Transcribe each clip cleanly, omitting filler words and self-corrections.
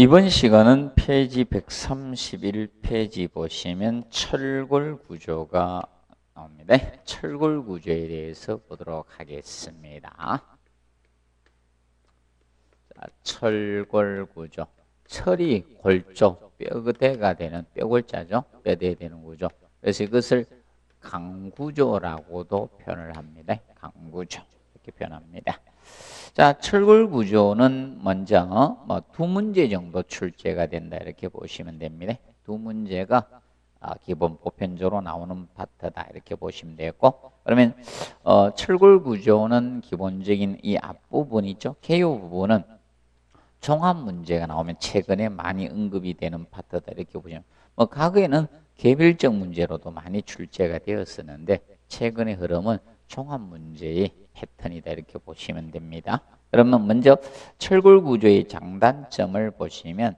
이번 시간은 페이지 131페이지 보시면 철골 구조가 나옵니다. 철골 구조에 대해서 보도록 하겠습니다. 철골 구조. 철이 골조, 뼈대가 되는 뼈골자죠. 뼈대에 되는 구조. 그래서 이것을 강구조라고도 표현을 합니다. 강구조. 이렇게 표현합니다. 자, 철골 구조는 먼저 두 문제 정도 출제가 된다 이렇게 보시면 됩니다. 두 문제가 기본 보편적으로 나오는 파트다 이렇게 보시면 되겠고, 그러면 철골 구조는 기본적인 이 앞부분 있죠. 개요 부분은 종합 문제가 나오면 최근에 많이 언급이 되는 파트다 이렇게 보시면, 과거에는 개별적 문제로도 많이 출제가 되었었는데 최근의 흐름은 종합 문제의 패턴이다 이렇게 보시면 됩니다. 그러면 먼저 철골 구조의 장단점을 보시면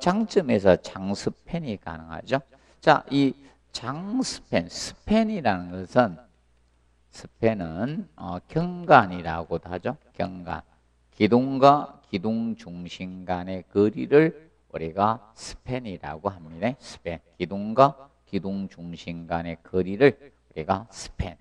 장점에서 장스팬이 가능하죠. 자, 이 장스팬, 스팬이라는 것은 스팬은 경간이라고도 하죠. 경간, 기둥과 기둥 중심 간의 거리를 우리가 스팬이라고 합니다. 스팬, 기둥과 기둥 중심 간의 거리를 우리가 스팬.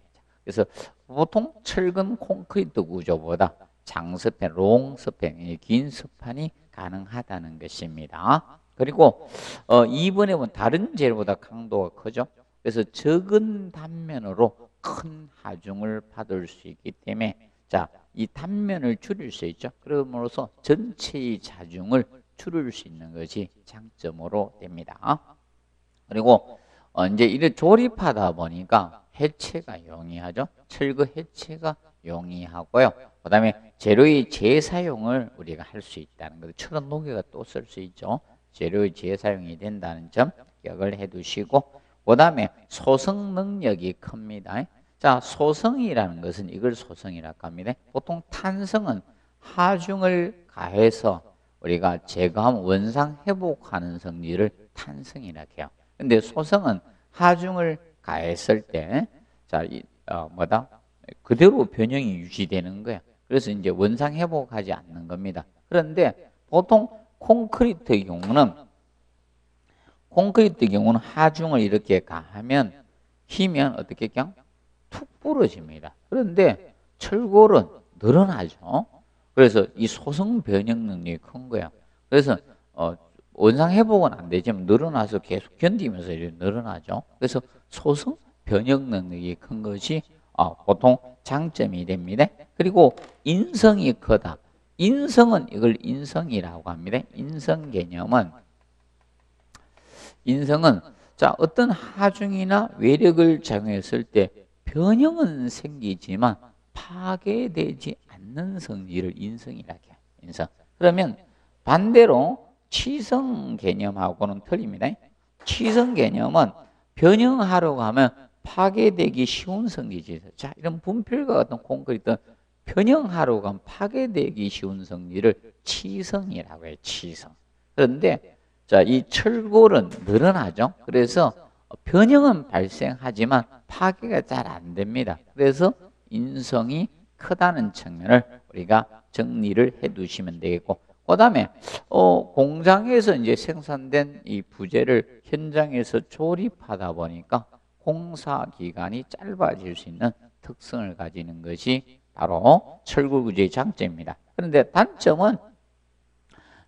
그래서 보통 철근 콘크리트 구조보다 장스팬, 롱스팬, 긴 스판이 가능하다는 것입니다. 그리고 2번에 보면 다른 재료보다 강도가 크죠. 그래서 적은 단면으로 큰 하중을 받을 수 있기 때문에, 자, 이 단면을 줄일 수 있죠. 그러므로서 전체의 자중을 줄일 수 있는 것이 장점으로 됩니다. 그리고 이제 이를 조립하다 보니까 해체가 용이하죠. 철거 해체가 용이하고요. 그 다음에 재료의 재사용을 우리가 할 수 있다는 것. 철은 녹여가 또 쓸 수 있죠. 재료의 재사용이 된다는 점 기억을 해두시고, 그 다음에 소성 능력이 큽니다. 자, 소성이라는 것은 이걸 소성이라고 합니다. 보통 탄성은 하중을 가해서 우리가 제거하면 원상 회복하는 성질을 탄성이라고 해요. 근데 소성은 하중을 가했을 때, 자, 그대로 변형이 유지되는 거야. 그래서 이제 원상 회복하지 않는 겁니다. 그런데 보통 콘크리트의 경우는, 하중을 이렇게 가하면, 힘은 어떻게 그냥 툭 부러집니다. 그런데 철골은 늘어나죠. 그래서 이 소성 변형 능력이 큰 거야. 그래서, 원상 회복은 안 되지만 늘어나서 계속 견디면서 이렇게 늘어나죠. 그래서 소성 변형 능력이 큰 것이 보통 장점이 됩니다. 그리고 인성이 크다. 인성은 이걸 인성이라고 합니다. 인성 개념은, 자, 어떤 하중이나 외력을 작용했을 때 변형은 생기지만 파괴되지 않는 성질을 인성이라고 해요. 인성. 그러면 반대로 치성 개념하고는 틀립니다. 치성 개념은 변형하려고 하면 파괴되기 쉬운 성질이죠. 자, 이런 분필과 같은 콘크리트는 변형하려고 하면 파괴되기 쉬운 성질을 치성이라고 해요. 치성. 그런데 자, 이 철골은 늘어나죠. 그래서 변형은 발생하지만 파괴가 잘 안 됩니다. 그래서 인성이 크다는 측면을 우리가 정리를 해 두시면 되겠고, 그 다음에, 공장에서 이제 생산된 이 부재를 현장에서 조립하다 보니까 공사 기간이 짧아질 수 있는 특성을 가지는 것이 바로 철골 구조의 장점입니다. 그런데 단점은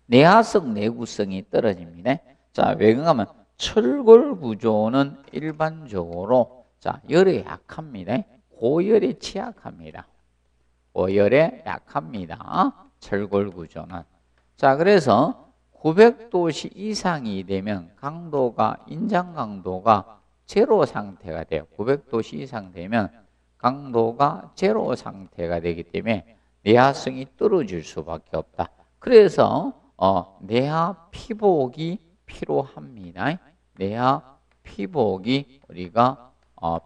내화성, 내구성이 떨어집니다. 자, 왜 그런가면 철골 구조는 일반적으로, 자, 열에 약합니다. 고열에 취약합니다. 고열에 약합니다. 철골 구조는. 자, 그래서 900도씨 이상이 되면 강도가, 인장 강도가 제로 상태가 돼요. 900도씨 이상 되면 강도가 제로 상태가 되기 때문에 내화성이 떨어질 수밖에 없다. 그래서 내화 피복이 필요합니다. 내화 피복이 우리가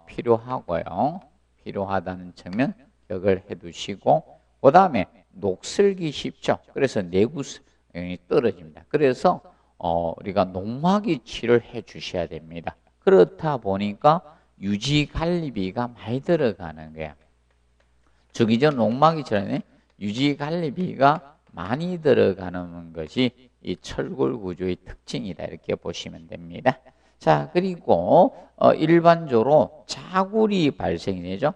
필요하고요. 필요하다는 측면 기억을 해두시고, 그 다음에 녹슬기 쉽죠. 그래서 내구성이 떨어집니다. 그래서 우리가 농막이 치를 해 주셔야 됩니다. 그렇다 보니까 유지 관리비가 많이 들어가는 거야. 주기적 농막이 치라는 유지 관리비가 많이 들어가는 것이 이 철골 구조의 특징이다, 이렇게 보시면 됩니다. 자, 그리고 일반적으로 자굴이 발생되죠.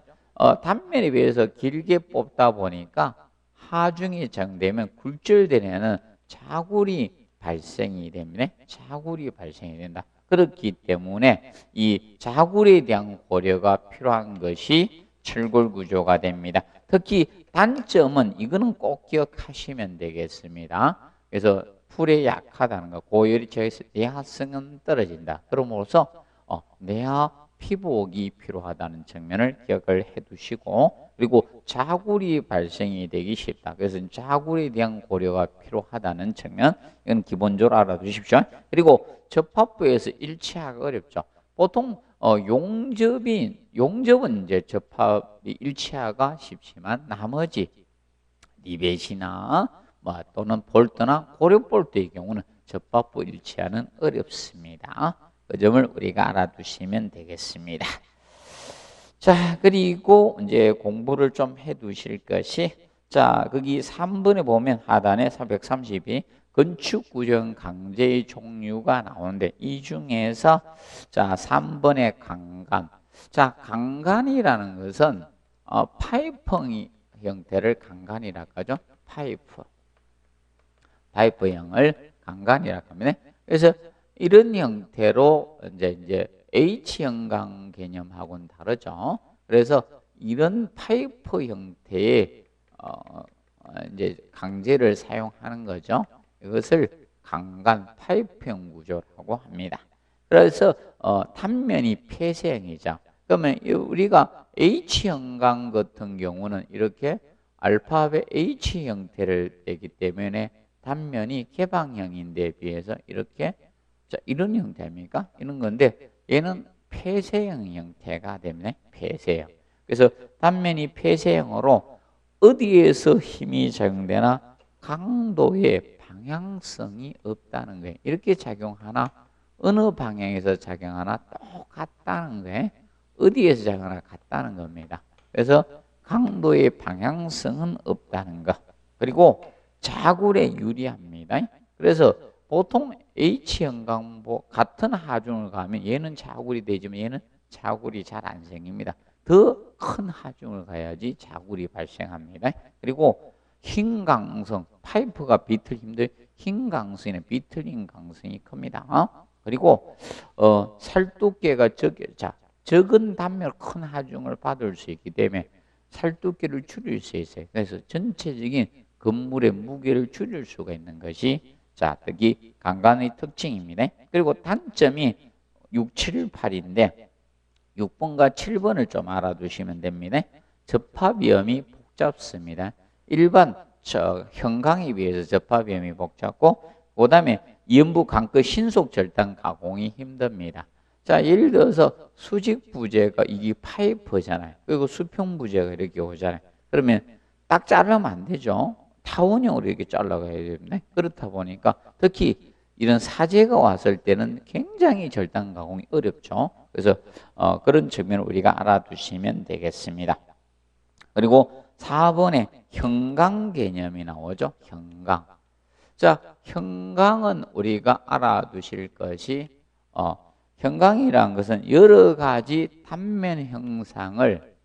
단면에 비해서 길게 뽑다 보니까 하중이 정되면 굴절되는 자굴이 발생이 됩니다. 자굴이 발생이 된다. 그렇기 때문에 이 자굴에 대한 고려가 필요한 것이 철골 구조가 됩니다. 특히 단점은 이거는 꼭 기억하시면 되겠습니다. 그래서 풀에 약하다는 거, 고열이체에서 내화성은 떨어진다. 그러므로서 내화 피복이 필요하다는 측면을 기억을 해두시고, 그리고 자굴이 발생이 되기 쉽다. 그래서 자굴에 대한 고려가 필요하다는 측면, 이건 기본적으로 알아두십시오. 그리고 접합부에서 일치하기가 어렵죠. 보통 용접은 이제 접합이 일치하기가 쉽지만 나머지 리벳이나 또는 볼트나 고려볼트의 경우는 접합부 일치하는 어렵습니다. 그 점을 우리가 알아두시면 되겠습니다. 자, 그리고 이제 공부를 좀 해두실 것이, 자, 거기 3번에 보면 하단에 332 건축구조형 강제의 종류가 나오는데, 이 중에서 자 3번의 강간. 자, 강간이라는 것은 파이프 형태를 강간이라고 하죠. 파이프형을 강간이라고 합니다. 그래서 이런 형태로 이제 H형 강 개념하고는 다르죠. 그래서 이런 파이프 형태의 이제 강제를 사용하는 거죠. 이것을 강간 파이프형 구조라고 합니다. 그래서 단면이 폐쇄형이죠. 그러면 우리가 H형 강 같은 경우는 이렇게 알파벳 H 형태를 내기 때문에 단면이 개방형인데 비해서 이렇게, 자, 이런 형태입니까? 이런 건데, 얘는 폐쇄형 형태가 됩니다. 폐쇄형. 그래서 단면이 폐쇄형으로 어디에서 힘이 작용되나 강도의 방향성이 없다는 거예요. 이렇게 작용하나 어느 방향에서 작용하나 똑같다는 거예요. 어디에서 작용하나 같다는 겁니다. 그래서 강도의 방향성은 없다는 것. 그리고 자굴에 유리합니다. 그래서 보통 H형 강보 같은 하중을 가면 얘는 자굴이 되지만 얘는 자굴이 잘 안 생깁니다. 더 큰 하중을 가야지 자굴이 발생합니다. 그리고 흰 강성, 파이프가 비틀 힘들, 흰 강성이나 비틀린 강성이 큽니다. 그리고 살두께가 적은 단면 큰 하중을 받을 수 있기 때문에 살두께를 줄일 수 있어요. 그래서 전체적인 건물의 무게를 줄일 수가 있는 것이, 자, 여기 강간의 특징입니다. 그리고 단점이 6, 7, 8인데 6번과 7번을 좀 알아두시면 됩니다. 접합 위험이 복잡습니다. 일반 형강에 비해서 접합 위험이 복잡고, 그 다음에 연부 강끝 신속 절단 가공이 힘듭니다. 자, 예를 들어서 수직 부재가 이게 파이프잖아요. 그리고 수평 부재가 이렇게 오잖아요. 그러면 딱 자르면 안 되죠. 타원형으로 이렇게 잘라가야 됩니다. 그렇다 보니까 특히 이런 사재가 왔을 때는 굉장히 절단 가공이 어렵죠. 그래서 그런 측면을 우리가 알아두시면 되겠습니다. 그리고 4번에 형강 개념이 나오죠. 형강. 자, 형강은 우리가 알아두실 것이, 형강이라는 것은 여러 가지 단면 형상을,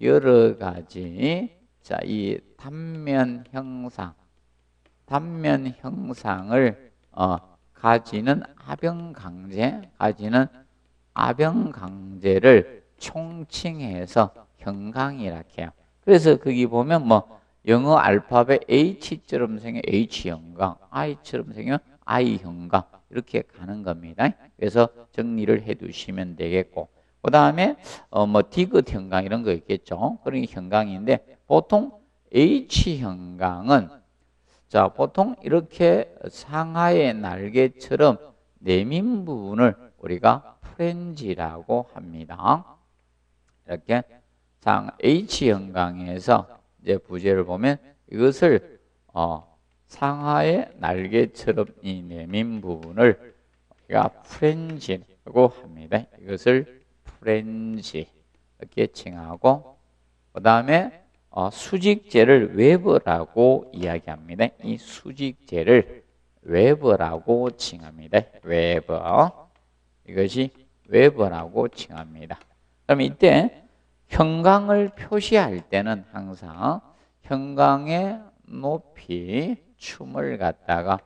여러 가지, 자, 이 단면 형상을 가지는 아변 강제를 총칭해서 형강이라 해요. 그래서 거기 보면 영어 알파벳 H처럼 생긴 H 형강, I처럼 생긴 I 형강, 이렇게 가는 겁니다. 그래서 정리를 해두시면 되겠고, 그 다음에 디귿 형강 이런 거 있겠죠. 그런 게 형강인데, 보통 H 형강은, 자, 보통 이렇게 상하의 날개처럼 내민 부분을 우리가 프렌지라고 합니다. 이렇게 H 형강에서 이제 부재를 보면 이것을 상하의 날개처럼 이 내민 부분을 우리가 프렌지라고 합니다. 이것을 프렌지 이렇게 칭하고, 그 다음에 수직재를 웨버라고 이야기합니다. 이 수직재를 웨버라고 칭합니다. 웨버. 이것이 웨버라고 칭합니다. 그럼 이때 형광을 표시할 때는 항상 형광의 높이 춤을 갖다가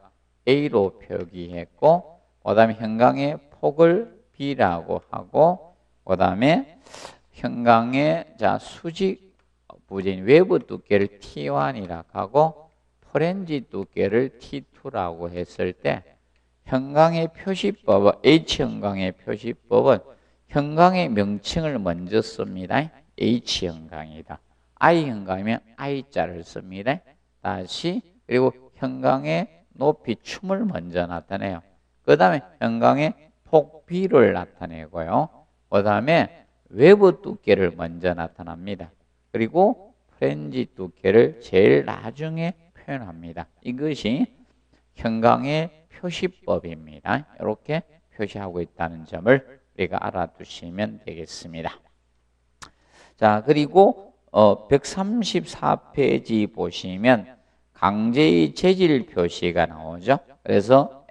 A로 표기했고, 그 다음에 형광의 폭을 B라고 하고, 그 다음에 형광의 수직 부재인 외부 두께를 T1이라고 하고, 포렌지 두께를 T2라고 했을 때, 형광의 표시법은, H형광의 표시법은 형광의 명칭을 먼저 씁니다. H형광이다. I형광이면 I자를 씁니다. 다시, 그리고 형광의 높이 춤을 먼저 나타내요. 그 다음에 형광의 폭비를 나타내고요. 그 다음에 외부 두께를 먼저 나타납니다. 그리고 프렌지 두께를 제일 나중에 표현합니다. 이것이 형광의 표시법입니다. 이렇게 표시하고 있다는 점을 우리가 알아두시면 되겠습니다. 자, 그리고 134페이지 보시면 강제의 재질 표시가 나오죠. 그래서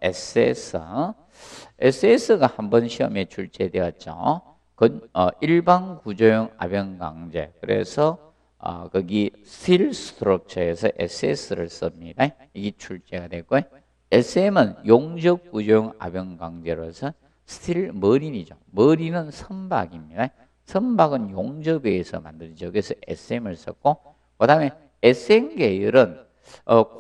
SS가 한번 시험에 출제되었죠. 일반 구조형 압연 강제. 그래서 거기 스틸 스트럭처에서 SS를 씁니다. 이게 출제가 됐고요. SM은 용접 구조형 압연 강제로서 스틸 머린이죠. 머린은 선박입니다. 선박은 용접에 의해서 만들어지죠. 그래서 SM을 썼고, 그 다음에 SM 계열은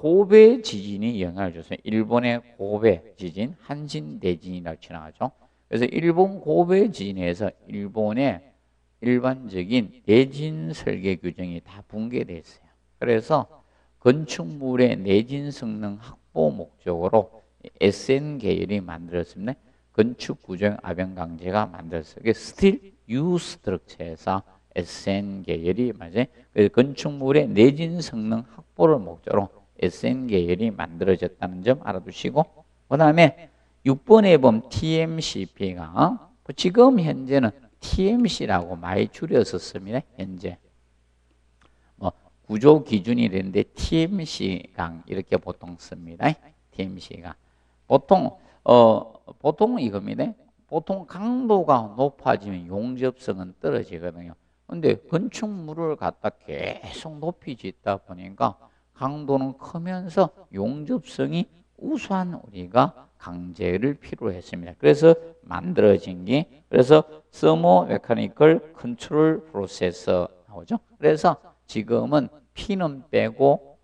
고베 지진이 영향을 줬습니다. 일본의 고베 지진, 한신 대진이라고 칭하죠. 그래서 일본 고베 지진에서 일본의 일반적인 내진 설계 규정이 다 붕괴됐어요. 그래서 건축물의 내진 성능 확보 목적으로 SN 계열이 만들었습니다. 건축 구조형 압연 강제가 만들었어요. 그게 스틸 U 스트럭처에서 SN 계열이 맞아요. 그래서 건축물의 내진 성능 확보를 목적으로 SN 계열이 만들어졌다는 점 알아두시고, 그 다음에 6번에 보면 TMCP가 지금 현재는 TMC라고 많이 줄여서 씁니다. 현재 구조 기준이 되는데 TMC강 이렇게 보통 씁니다. TMC강 보통 보통 이겁니다. 보통 강도가 높아지면 용접성은 떨어지거든요. 근데 건축물을 갖다 계속 높이 짓다 보니까 강도는 크면서 용접성이 우수한 우리가 강제를 필요로 했습니다. 그래서 만들어진 게, 그래서 서모 메카니컬 컨트롤 프로세서 나오죠. 그래서 지금은 P는 빼고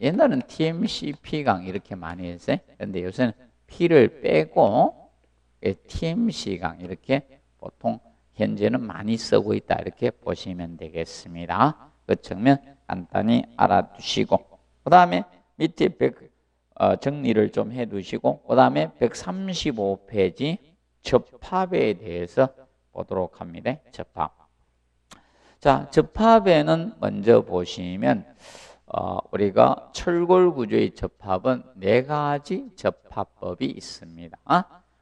옛날은 TMCP강 이렇게 많이 했어요. 그런데 요새는 P를 빼고 TMC강 이렇게 보통 현재는 많이 쓰고 있다, 이렇게 보시면 되겠습니다. 그 측면 간단히 알아두시고, 그 다음에 밑에 정리를 좀 해두시고, 그 다음에 135페이지 접합에 대해서 보도록 합니다. 접합. 자, 접합에는 먼저 보시면 우리가 철골 구조의 접합은 4가지 접합법이 있습니다.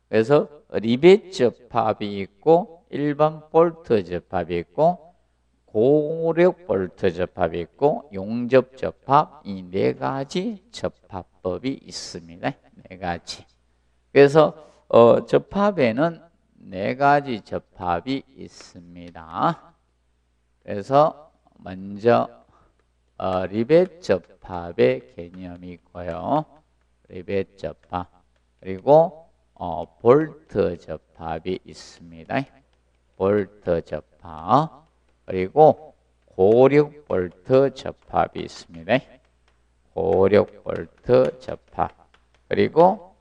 그래서 리벳 접합이 있고, 일반 볼트 접합이 있고, 고력 볼트 접합이 있고, 용접 접합, 이 4가지 접합법이 있습니다. 4가지. 그래서 접합에는 4가지 접합이 있습니다. 그래서 먼저 리벳 접합의 개념이고요. 리벳 접합, 그리고 볼트 접합이 있습니다. 볼트 접합, 그리고 고력 볼트 접합이 있습니다. 고력 볼트 접합, 그리고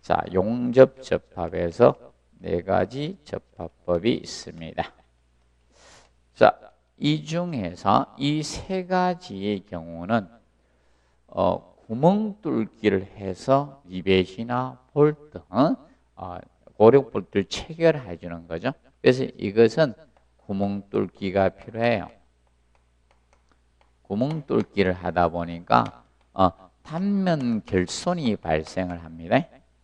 자, 용접 접합에서 4가지 접합법이 있습니다. 자, 이 중에서 이 3가지의 경우는 구멍 뚫기를 해서 리벳이나 볼트, 고력 볼트를 체결해 주는 거죠. 그래서 이것은 구멍 뚫기가 필요해요. 구멍 뚫기를 하다 보니까 단면 결손이 발생을 합니다.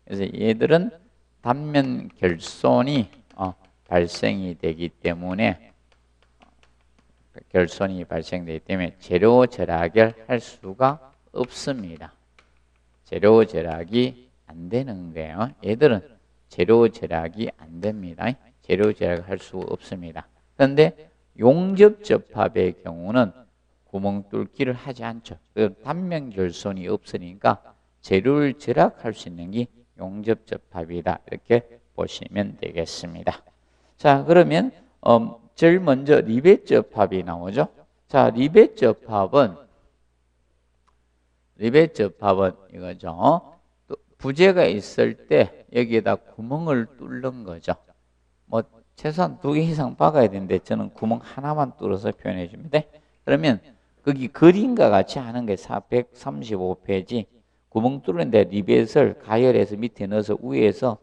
그래서 얘들은 단면 결손이 발생이 되기 때문에 재료 절하결 할 수가 없습니다. 재료 절약이 안 되는 거예요. 얘들은 재료 절약이 안 됩니다. 재료 절약할 수 없습니다. 그런데 용접 접합의 경우는 구멍 뚫기를 하지 않죠. 단면 결손이 없으니까 재료를 절약할 수 있는 게 용접 접합이다. 이렇게 보시면 되겠습니다. 자, 그러면 제일 먼저 리벳 접합이 나오죠. 자, 리벳 접합은 이거죠. 부재가 있을 때 여기에다 구멍을 뚫는 거죠. 뭐 최소한 2개 이상 박아야 되는데 저는 구멍 하나만 뚫어서 표현해 주면 돼. 그러면 거기 그림과 같이 하는 게 435페이지. 구멍 뚫는데 리벳을 가열해서 밑에 넣어서 위에서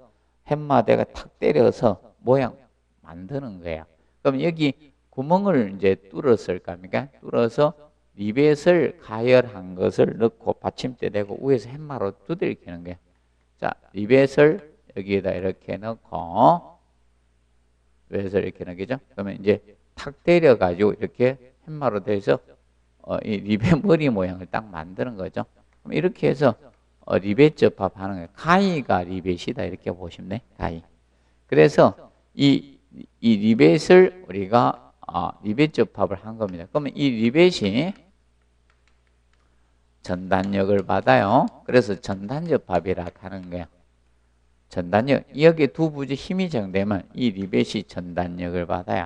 햇마대가 탁 때려서 모양 만드는 거야. 그럼 여기 구멍을 이제 뚫었을 겁니까? 뚫어서 리벳을 가열한 것을 넣고 받침대 대고 위에서 햇마로 두들기는 거야. 자, 리벳을 여기에다 이렇게 넣고, 리벳을 이렇게 넣겠죠? 그러면 이제 탁 때려가지고 이렇게 햇마로 돼서 이 리벳 머리 모양을 딱 만드는 거죠. 그럼 이렇게 해서 리벳 접합하는 거예요. 가위가 리벳이다 이렇게 보시면 돼. 가위. 그래서 이 리벳을 우리가 리벳 접합을 한 겁니다. 그러면 이 리벳이 전단력을 받아요. 그래서 전단 접합이라 하는 거예요. 전단력. 여기 두 부지 힘이 정되면 이 리벳이 전단력을 받아요.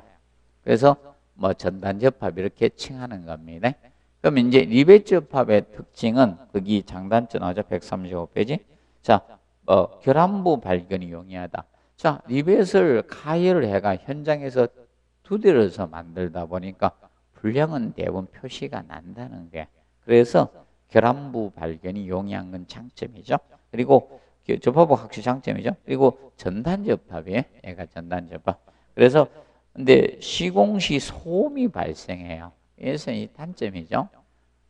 그래서 뭐 전단 접합 이렇게 칭하는 겁니다. 그럼 이제 리벳 접합의 특징은 거기 장단점 나오죠. 135페이지. 자, 결함부 발견이 용이하다. 자, 리벳을 가열을 해가 현장에서 두드려서 만들다 보니까 불량은 대부분 표시가 난다는 게, 그래서 결함부 발견이 용이한 건 장점이죠. 그리고 접합은 확실히 장점이죠. 그리고 전단접합이에요. 얘가 전단접합. 그래서 근데 시공 시 소음이 발생해요. 그래서 이 단점이죠.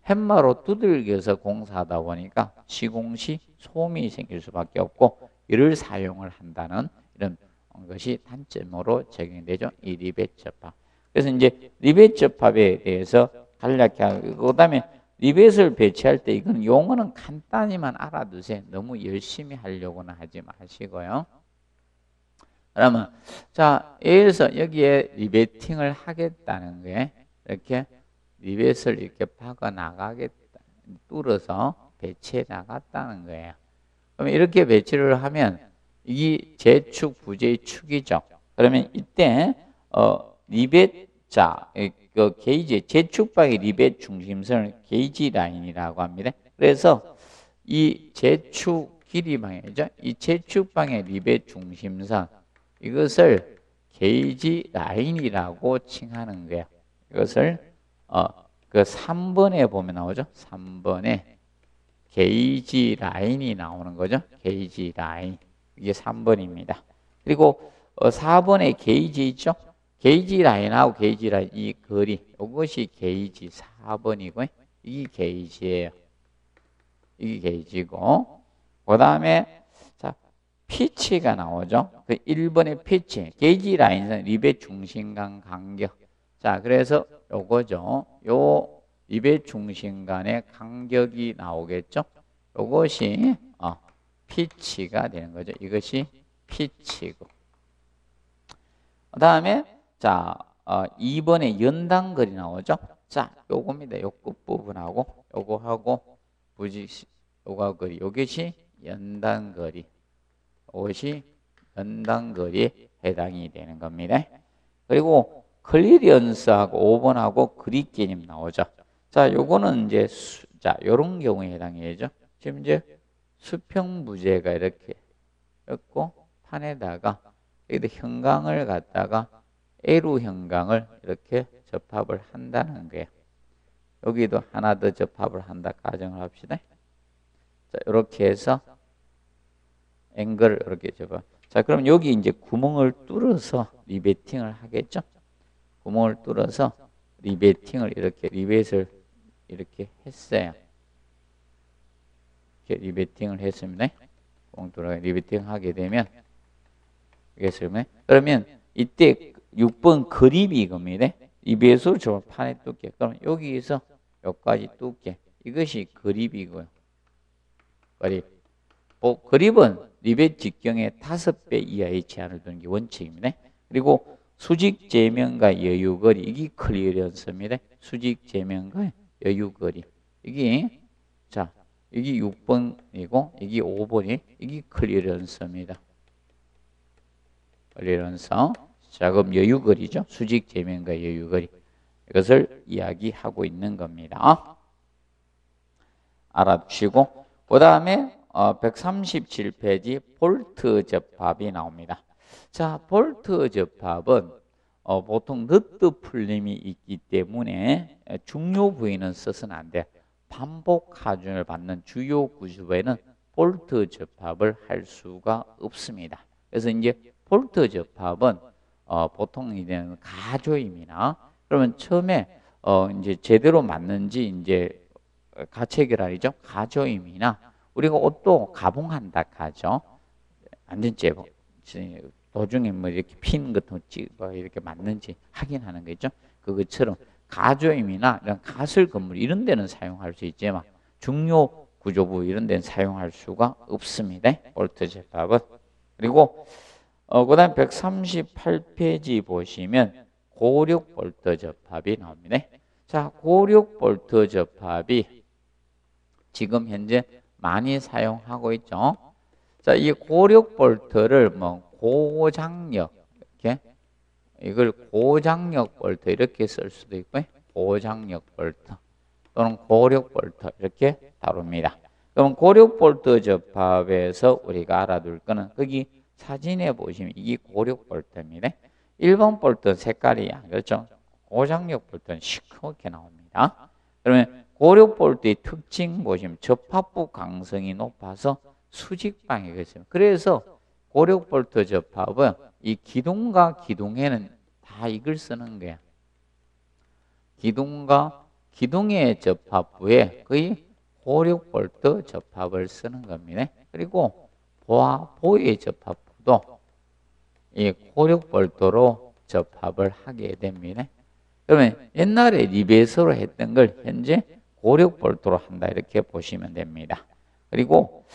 햇마로 두들겨서 공사하다 보니까 시공 시 소음이 생길 수밖에 없고 이를 사용을 한다는 이런 것이 단점으로 적용되죠. 이 리벳 접합. 그래서 이제 리벳 접합에 대해서 간략하고, 그다음에 리벳을 배치할 때 이건 용어는 간단히만 알아두세요. 너무 열심히 하려고는 하지 마시고요. 그러면 자, A에서 여기에 리베팅을 하겠다는 게 이렇게 리벳을 이렇게 박아 나가겠다, 뚫어서 배치해 나갔다는 거예요. 그럼 이렇게 배치를 하면 이게 제축, 부재의 축이죠. 그러면 이때 리벳, 자, 그 게이지, 제축방의 리벳 중심선을 게이지 라인이라고 합니다. 그래서 이 제축 길이방이죠. 이 제축방의 리벳 중심선, 이것을 게이지 라인이라고 칭하는 거예요. 이것을 그 3번에 보면 나오죠. 3번에 게이지 라인이 나오는 거죠. 게이지 라인. 이게 3번입니다. 그리고 4번에 게이지 있죠? 게이지 라인하고 게이지 라인 이 거리, 이것이 게이지 4번이고 이게 게이지예요. 이게 게이지고, 그 다음에 자, 피치가 나오죠. 그 1번의 피치, 게이지 라인은 리벳 중심간 간격. 자, 그래서 요거죠. 요 리벳 중심간의 간격이 나오겠죠. 요것이 피치가 되는 거죠. 이것이 피치고. 그 다음에, 자, 2번에 연단거리 나오죠. 자, 요겁니다. 요 끝부분하고, 요거하고, 부지, 요거 거리. 요것이 연단거리. 요것이 연단거리에 해당이 되는 겁니다. 그리고 클리리언스하고 5번하고 그립 개념 나오죠. 자, 요거는 이제, 자, 요런 경우에 해당이 되죠. 지금 이제, 수평 부재가 이렇게 있고 판에다가 여기다 형광을 갖다가 A로 형광을 이렇게 접합을 한다는 거예요. 여기도 하나 더 접합을 한다 가정을 합시다. 자, 이렇게 해서 앵글 이렇게 접합. 자, 그럼 여기 이제 구멍을 뚫어서 리베팅을 하겠죠. 구멍을 뚫어서 리베팅을 이렇게 리벳을 이렇게 했어요. 리베팅을 했습니다. 꽁돌아 리베팅 하게 되면 되겠습니다. 그러면 이때 6번 그립이 이겁니다. 리벳으로 저 판에 뚫게. 그럼 여기에서 여기까지 뚫게. 이것이 그립이고요. 그립은 리벳 직경의 5배 이하의 제한을 두는 게 원칙입니다. 그리고 수직 제면과 여유 거리, 이게 클리어런스입니다. 수직 제면과 여유 거리. 이게 자, 이게 6번이고 이게 5번이 이게 클리어런스입니다. 클리어런스. 자, 그럼 여유 거리죠. 수직 제면과 여유 거리. 이것을 이야기하고 있는 겁니다. 알아두시고 그다음에 137페이지 볼트 접합이 나옵니다. 자, 볼트 접합은 보통 너트 풀림이 있기 때문에 중요 부위는 써서는 안 돼. 반복 하중을 받는 주요 구조부에는 볼트 접합을 할 수가 없습니다. 그래서 이제 볼트 접합은 보통 이제 가조임이나 그러면 처음에 이제 제대로 맞는지 이제 가체결합이죠. 가조임이나 우리가 옷도 가봉한다 가죠. 완전 제법 도중에 뭐 이렇게 핀 같은 거 찍어 이렇게 맞는지 확인하는 거죠. 그것처럼 가조임이나 이런 가설 건물 이런 데는 사용할 수 있지만 중요 구조부 이런 데는 사용할 수가 없습니다. 볼트 접합은. 그리고 그다음 138페이지 보시면 고력 볼트 접합이 나옵니다. 자, 고력 볼트 접합이 지금 현재 많이 사용하고 있죠. 자, 이 고력 볼트를 뭐 고장력 이렇게 이걸 고장력 볼트 이렇게 쓸 수도 있고요. 고장력 볼트 또는 고력 볼트 이렇게 다룹니다. 그럼 고력 볼트 접합에서 우리가 알아둘 거는 거기 사진에 보시면 이게 고력 볼트입니다. 1번 볼트는 색깔이 그렇죠. 고장력 볼트는 시커멓게 나옵니다. 그러면 고력 볼트의 특징 보시면 접합부 강성이 높아서 수직방이 있습니다. 그래서 고력 볼트 접합은 이 기둥과 기둥에는 다 이걸 쓰는 거야. 기둥과 기둥의 접합부에 거의 고력 볼트 접합을 쓰는 겁니다. 그리고 보와 보의 접합부도 이 고력 볼트로 접합을 하게 됩니다. 그러면 옛날에 리벳으로 했던 걸 현재 고력 볼트로 한다 이렇게 보시면 됩니다. 그리고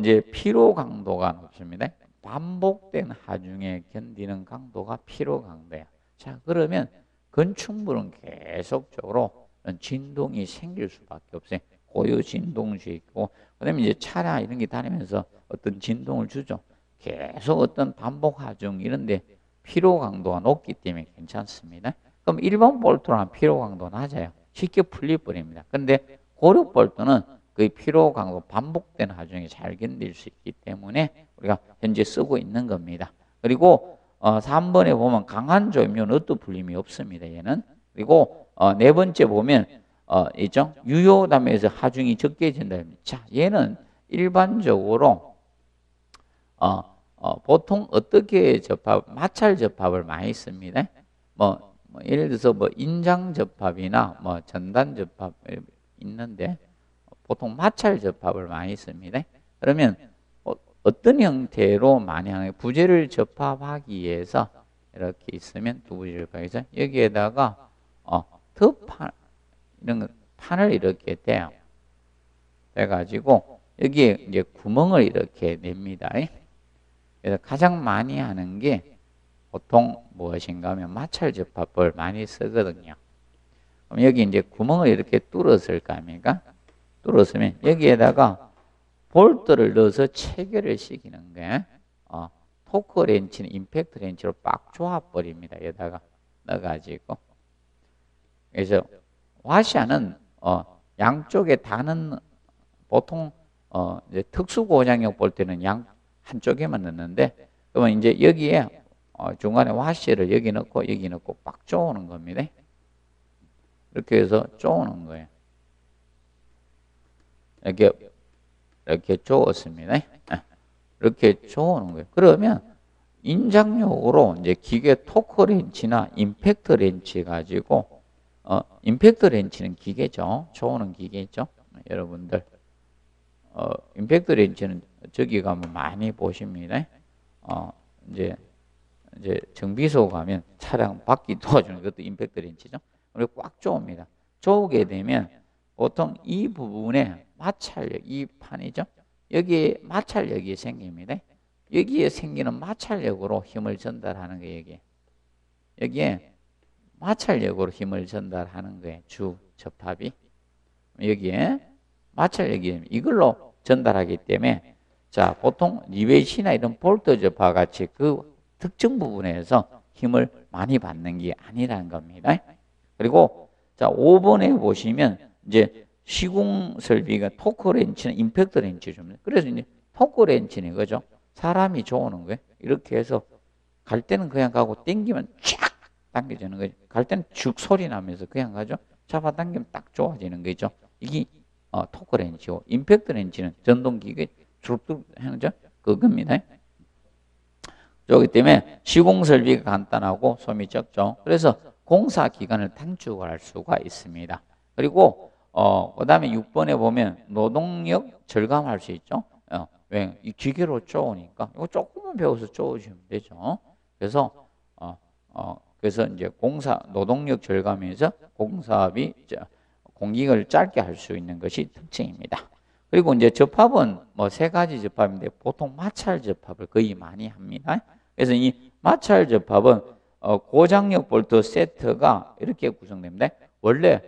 이제 피로 강도가 높습니다. 반복된 하중에 견디는 강도가 피로 강도야. 자, 그러면 건축물은 계속적으로 진동이 생길 수밖에 없어요. 고유 진동수 있고, 그다음에 이제 차량 이런 게 다니면서 어떤 진동을 주죠. 계속 어떤 반복 하중 이런데 피로 강도가 높기 때문에 괜찮습니다. 그럼 1번 볼트랑 피로 강도 낮아요. 쉽게 풀려버립니다. 그런데 고력 볼트는 그 피로 강도 반복된 하중이 잘 견딜 수 있기 때문에 우리가 현재 쓰고 있는 겁니다. 그리고 3번에 보면 강한 조임료는 어떤 불림이 없습니다. 얘는. 그리고 네 번째 보면 있죠? 유효담에서 하중이 적게 진다면 자, 얘는 일반적으로 보통 어떻게 접합, 마찰 접합을 많이 씁니다. 뭐 예를 들어서 뭐 인장 접합이나 뭐 전단 접합 있는데 보통 마찰 접합을 많이 씁니다. 그러면 어떤 형태로 많이 하는 부재를 접합하기 위해서 이렇게 있으면 두 부재를 접합해서 여기에다가 더 이런 판을 이렇게 대요. 돼가지고 여기에 이제 구멍을 이렇게 냅니다. 그래서 가장 많이 하는 게 보통 무엇인가 하면 마찰 접합을 많이 쓰거든요. 그럼 여기 이제 구멍을 이렇게 뚫었을 거 아닙니까? 뚫었으면 여기에다가 볼트를 넣어서 체결을 시키는 게 토크 렌치는 임팩트 렌치로 빡 조아버립니다. 여기다가 넣어가지고 그래서 와샤는 양쪽에 다는 보통 이제 특수 고장력 볼트는 양 한쪽에만 넣는데 그러면 이제 여기에 중간에 와샤를 여기 넣고 빡 조는 겁니다. 이렇게 해서 조는 거예요. 이렇게 쪼었습니다. 이렇게 쪼는 거예요. 그러면 인장용으로 이제 기계 토크 렌치나 임팩트 렌치 가지고 임팩트 렌치는 기계죠. 쪼는 기계죠. 여러분들 임팩트 렌치는 저기 가면 많이 보십니다. 이제 정비소 가면 차량 바퀴 도와주는 것도 임팩트 렌치죠. 그리고 꽉 쪼옵니다. 쪼게 되면 보통 이 부분에 마찰력, 이 판이죠. 여기에 마찰력이 생깁니다. 여기에 생기는 마찰력으로 힘을 전달하는 거예요. 여기에 마찰력으로 힘을 전달하는 거예요. 주 접합이 여기에 마찰력이 이걸로 전달하기 때문에, 자, 보통 리벳이나 이런 볼트접합 같이 그 특정 부분에서 힘을 많이 받는 게 아니라는 겁니다. 그리고 자 5번에 보시면 이제 시공 설비가 토크 렌치는 임팩트 렌치 줍니다. 그래서 이제 토크 렌치는 이거죠. 사람이 좋아하는 거예요. 이렇게 해서 갈 때는 그냥 가고 당기면 쫙 당겨지는 거죠. 갈 때는 죽 소리 나면서 그냥 가죠. 잡아당기면 딱 좋아지는 거죠. 이게 토크 렌치고, 임팩트 렌치는 전동기계 주룩주룩 하는 점 그겁니다. 그렇기 때문에 시공 설비가 간단하고 소음이 적죠. 그래서 공사 기간을 단축할 수가 있습니다. 그리고 그 다음에 6번에 보면 노동력 절감할 수 있죠. 왜? 이 기계로 쪼으니까 이거 조금만 배워서 쪼으시면 되죠. 그래서 그래서 이제 공사 노동력 절감에서 공사업이 공기를 짧게 할 수 있는 것이 특징입니다. 그리고 이제 접합은 뭐 세 가지 접합인데 보통 마찰 접합을 거의 많이 합니다. 그래서 이 마찰 접합은 고장력 볼트 세트가 이렇게 구성됩니다. 원래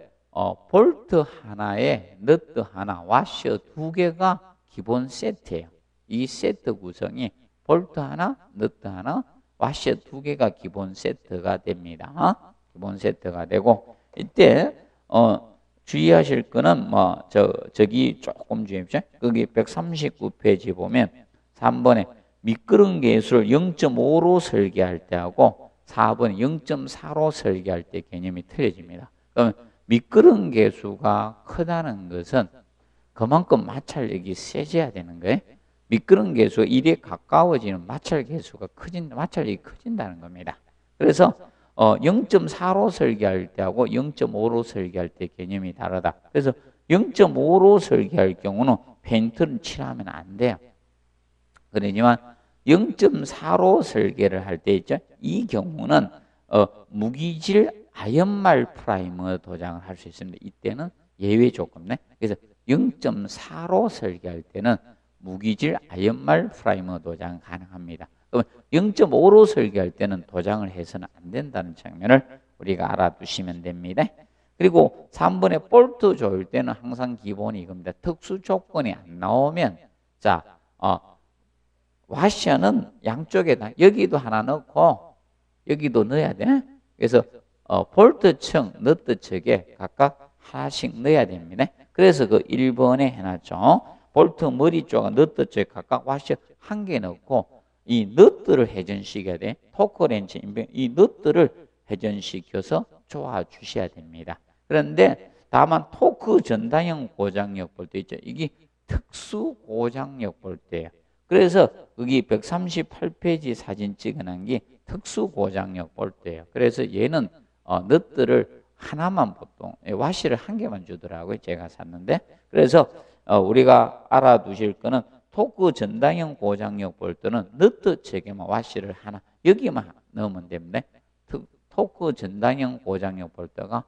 볼트 하나에 너트 하나, 와셔 두 개가 기본 세트예요. 이 세트 구성이 볼트 하나, 너트 하나, 와셔 두 개가 기본 세트가 됩니다. 기본 세트가 되고, 이때 주의하실 거는, 뭐, 저기 조금 주의해보세요. 거기 139페이지 보면 3번에 미끄럼 개수를 0.5로 설계할 때하고 4번에 0.4로 설계할 때 개념이 틀려집니다. 그러면 미끄럼 개수가 크다는 것은 그만큼 마찰력이 세져야 되는 거예요. 미끄럼 개수가 1에 가까워지는 마찰 개수가 마찰력이 커진다는 겁니다. 그래서 0.4로 설계할 때하고 0.5로 설계할 때 개념이 다르다. 그래서 0.5로 설계할 경우는 페인트를 칠하면 안 돼요. 그러지만 0.4로 설계를 할 때 있죠. 이 경우는 무기질 아연말 프라이머 도장을 할 수 있습니다. 이때는 예외 조건이네. 그래서 0.4로 설계할 때는 무기질 아연말 프라이머 도장 가능합니다. 그러면 0.5로 설계할 때는 도장을 해서는 안 된다는 장면을 우리가 알아두시면 됩니다. 그리고 3번에 볼트 조일 때는 항상 기본이 이겁니다. 특수 조건이 안 나오면, 자, 와셔는 양쪽에다, 여기도 하나 넣고 여기도 넣어야 돼. 그래서 볼트 측, 너트 측에 각각 하나씩 넣어야 됩니다. 그래서 그 1번에 해놨죠. 볼트 머리 쪽과 너트 쪽에 각각 와셔 한 개 넣고 이 너트를 회전시켜야 돼. 토크 렌치, 이 너트를 회전시켜서 조아 주셔야 됩니다. 그런데 다만 토크 전단형 고장력 볼트 있죠. 이게 특수 고장력 볼트예요. 그래서 여기 138페이지 사진 찍어놓은 게 특수 고장력 볼트예요. 그래서 얘는 너트를 하나만 보통 와시를 한 개만 주더라고요. 제가 샀는데. 그래서 우리가 알아두실 거는 토크 전단형 고장력 볼트는 너트 측에만 와시를 하나, 여기만 넣으면 됩니다. 토크 전단형 고장력 볼트가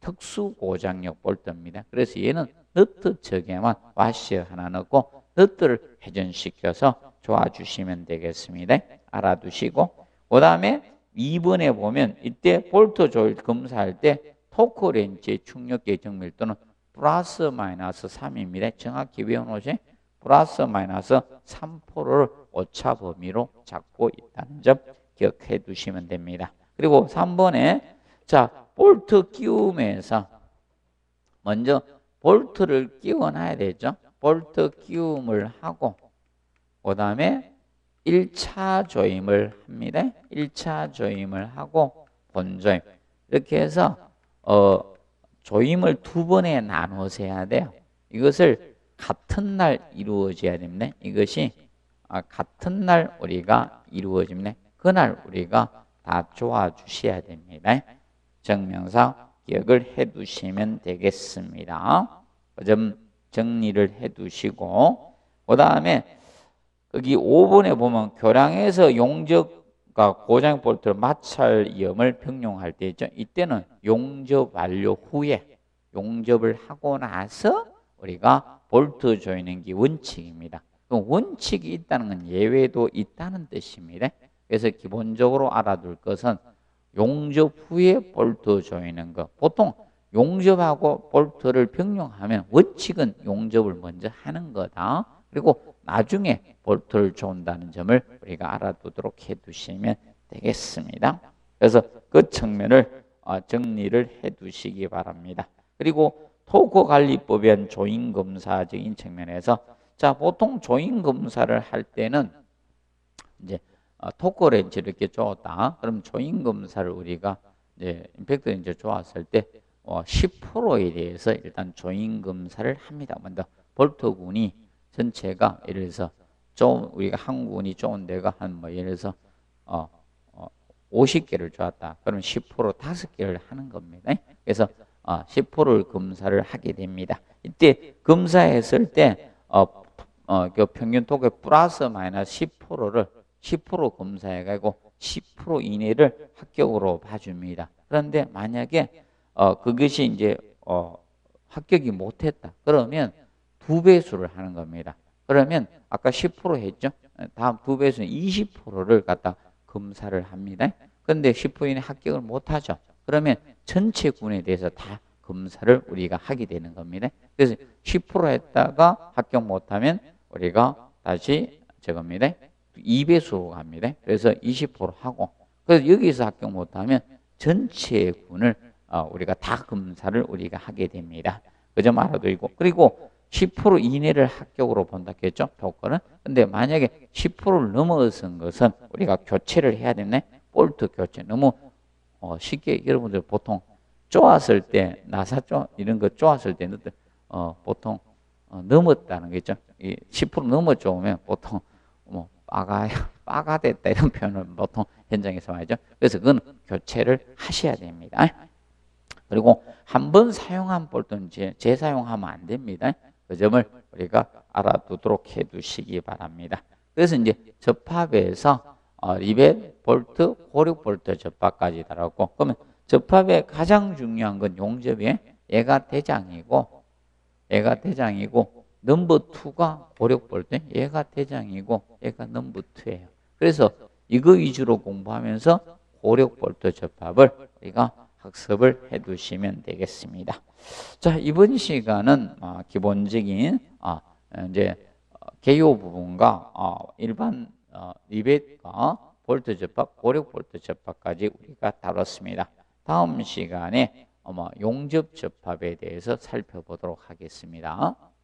특수 고장력 볼트입니다. 그래서 얘는 너트 측에만 와시 하나 넣고 너트를 회전시켜서 조아주시면 되겠습니다. 알아두시고, 그 다음에 2번에 보면 이때 볼트 조일 검사할 때 토크 렌치의 충격계 정밀도는 플러스 마이너스 3입니다. 정확히 외워놓으세요. 플러스 마이너스 3%를 오차 범위로 잡고 있다는 점 기억해 두시면 됩니다. 그리고 3번에 자 볼트 끼움에서 먼저 볼트를 끼워놔야 되죠. 볼트 끼움을 하고 그 다음에 1차 조임을 합니다. 1차 조임을 하고 본조임, 이렇게 해서 조임을 두 번에 나눠서 해야 돼요. 이것을 같은 날 이루어져야 됩니다. 이것이 같은 날 우리가 이루어집니다. 그날 우리가 다 조아 주셔야 됩니다. 정명사 기억을 해 두시면 되겠습니다. 그 점 정리를 해 두시고, 그 다음에 여기 5번에 보면 교량에서 용접과 고장 볼트를 마찰 위험을 평용할 때 있죠. 이때는 용접 완료 후에, 용접을 하고 나서 우리가 볼트 조이는 게 원칙입니다. 원칙이 있다는 건 예외도 있다는 뜻입니다. 그래서 기본적으로 알아둘 것은 용접 후에 볼트 조이는 것. 보통 용접하고 볼트를 병용하면 원칙은 용접을 먼저 하는 거다. 그리고 나중에 볼트를 조인다는 점을 우리가 알아두도록 해두시면 되겠습니다. 그래서 그 측면을 정리를 해두시기 바랍니다. 그리고 토크관리법의 조인검사적인 측면에서 자 보통 조인검사를 할 때는 이제 토크렌치 이렇게 쪼았다. 그럼 조인검사를 우리가 이제 임팩트 렌치 쪼았을 때 10%에 대해서 일단 조인검사를 합니다. 먼저 볼트군이 전체가 예를 들어서 좀 우리가 한 군이 쪼은 데가 한 뭐 예를 들어서 50개를 쪼았다. 그럼 10% 5개를 하는 겁니다. 그래서 10%를 검사를 하게 됩니다. 이때 검사했을 때 그 평균 토크의 플러스 마이너스 10%를 10% 검사해가지고 10% 이내를 합격으로 봐줍니다. 그런데 만약에 그것이 이제 합격이 못했다. 그러면 2배수를 하는 겁니다. 그러면 아까 10% 했죠? 다음 2배수는 20%를 갖다 검사를 합니다. 그런데 10% 이내 합격을 못하죠. 그러면 전체 군에 대해서 다 검사를 우리가 하게 되는 겁니다. 그래서 10% 했다가 합격 못하면 우리가 다시 저겁니다. 2배수로 갑니다. 그래서 20% 하고 그래서 여기서 합격 못하면 전체 군을 우리가 다 검사를 우리가 하게 됩니다. 그 점 알아두고 그리고 10% 이내를 합격으로 본다고 했죠. 토크는. 근데 만약에 10%를 넘어선 것은 우리가 교체를 해야 되네. 볼트 교체. 너무 쉽게 여러분들 보통 쪼았을 때 나사쪼 이런 거 쪼았을 때 보통 넘었다는 거 있죠. 10% 넘어 쪼으면 보통 뭐 빠가 됐다 이런 표현을 보통 현장에서 말이죠. 그래서 그건 교체를 하셔야 됩니다. 그리고 한 번 사용한 볼트는 재사용하면 안 됩니다. 그 점을 우리가 알아두도록 해두시기 바랍니다. 그래서 이제 접합에서 리벳 볼트, 고륙 볼트 접합까지 다뤘고 그러면 접합의 가장 중요한 건 용접이에요. 얘가 대장이고 넘버 2가 고륙 볼트, 얘가 대장이고 얘가 넘버 2예요. 그래서 이거 위주로 공부하면서 고륙 볼트 접합을 우리가 학습을 해두시면 되겠습니다. 자 이번 시간은 기본적인 이제 개요 부분과 일반 리벳과 볼트 접합, 고륙 볼트 접합까지 우리가 다뤘습니다. 다음 시간에 용접 접합에 대해서 살펴보도록 하겠습니다.